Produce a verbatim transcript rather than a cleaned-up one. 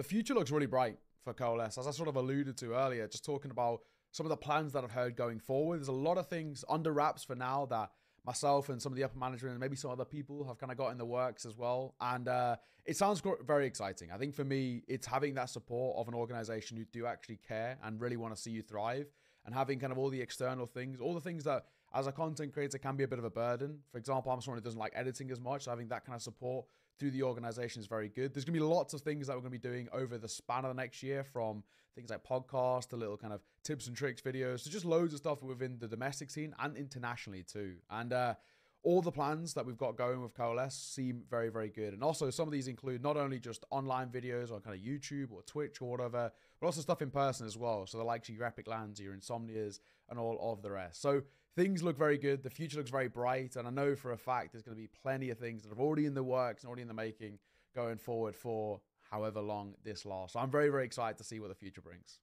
the future looks really bright for Coalesce, as I sort of alluded to earlier, just talking about some of the plans that I've heard going forward. There's a lot of things under wraps for now that myself and some of the upper management and maybe some other people have kind of got in the works as well. And uh, it sounds very exciting. I think for me, it's having that support of an organization who do actually care and really want to see you thrive, and having kind of all the external things, all the things that as a content creator can be a bit of a burden. For example, I'm someone who doesn't like editing as much, so having that kind of support through the organization is very good. There's going to be lots of things that we're going to be doing over the span of the next year, from things like podcasts to little kind of tips and tricks videos, so just loads of stuff within the domestic scene and internationally too. And uh, all the plans that we've got going with Coalesce seem very, very good. And also some of these include not only just online videos on kind of YouTube or Twitch or whatever, but also stuff in person as well. So the likes of your Epic Lands, your Insomnias, and all of the rest. So things look very good. The future looks very bright. And I know for a fact there's going to be plenty of things that are already in the works and already in the making going forward for however long this lasts. So I'm very, very excited to see what the future brings.